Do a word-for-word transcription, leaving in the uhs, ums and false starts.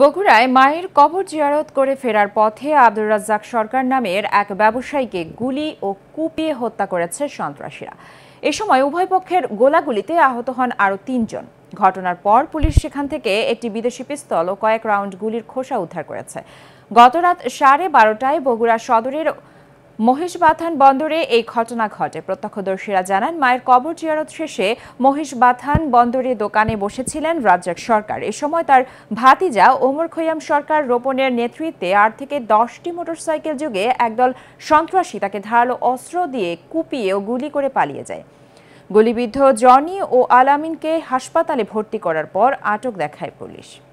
বগুড়ায় মায়ের কবর জিয়ারত করে ফেরার পথে আব্দুর রাজ্জাক সরকার নামের এক ব্যবসায়ীকে গুলি ও কুপিয়ে হত্যা করেছে সন্ত্রাসীরা। এ সময় উভয় পক্ষের গোলাগুলিতে আহত হন আরও তিনজন। ঘটনার পর পুলিশ সেখান থেকে একটি বিদেশি পিস্তল ও কয়েক রাউন্ড গুলির খোসা উদ্ধার করেছে। গতরাত সাড়ে বারোটায় বগুড়া সদরের মহিষবাথান বন্দরে এই ঘটনা ঘটে। প্রত্যক্ষদর্শীরা জানান, মায়ের কবর জিয়ারত শেষে মহিষবাথান বন্দরে দোকানে বসেছিলেন রাজ্জাক সরকার। এ সময় তার ভাতিজা ওমর খৈয়াম সরকার রোপণের নেতৃত্বে আট থেকে দশটি মোটরসাইকেল যোগে একদল সন্ত্রাসী তাকে ধারালো অস্ত্র দিয়ে কুপিয়ে ও গুলি করে পালিয়ে যায়। গুলিবিদ্ধ জনি ও আলামিনকে হাসপাতালে ভর্তি করার পর আটক দেখায় পুলিশ।